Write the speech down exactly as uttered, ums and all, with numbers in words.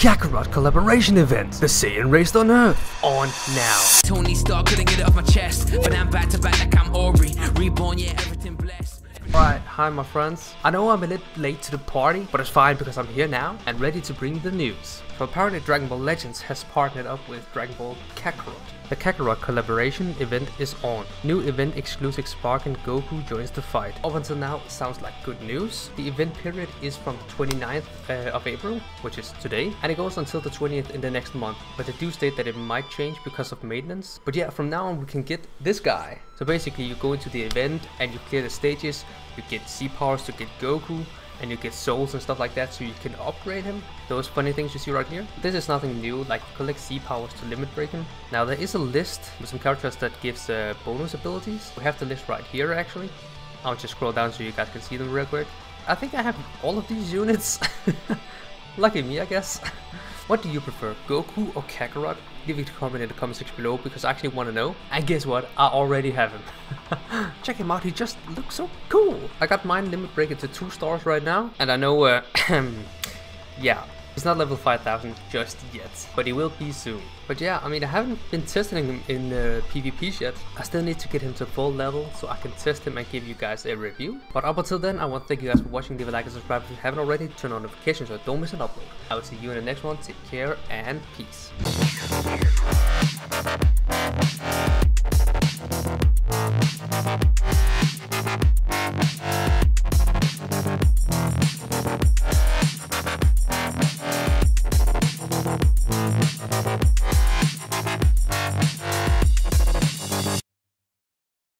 Kakarot collaboration event, the Saiyan race on Earth, on now. Tony Stark couldn't get it off my chest, but I'm back to back like I'm Aubrey, reborn, yeah, everything blessed. Alright, hi my friends. I know I'm a little late to the party, but it's fine because I'm here now and ready to bring the news. So apparently Dragon Ball Legends has partnered up with Dragon Ball Kakarot. The Kakarot collaboration event is on. New event exclusive Spark and Goku joins the fight. Up until now, it sounds like good news. The event period is from the twenty-ninth uh, of April, which is today, and it goes until the twentieth in the next month. But they do state that it might change because of maintenance. But yeah, from now on we can get this guy. So basically you go into the event and you clear the stages, you get C powers to get Goku, and you get souls and stuff like that so you can upgrade him. Those funny things you see right here. This is nothing new, like collect C powers to limit break him. Now there is a list with some characters that gives uh, bonus abilities. We have the list right here actually. I'll just scroll down so you guys can see them real quick. I think I have all of these units. Lucky me, I guess. What do you prefer, Goku or Kakarot? Give it a comment in the comment section below because I actually want to know. And guess what? I already have him. Check him out, he just looks so cool. I got mine limit break to two stars right now. And I know, uh, yeah, he's not level five thousand just yet, but he will be soon. But yeah, I mean, I haven't been testing him in uh, PvP yet. I still need to get him to full level so I can test him and give you guys a review. But up until then, I want to thank you guys for watching. Give a like and subscribe if you haven't already. Turn on notifications so don't miss an upload. I will see you in the next one. Take care and peace.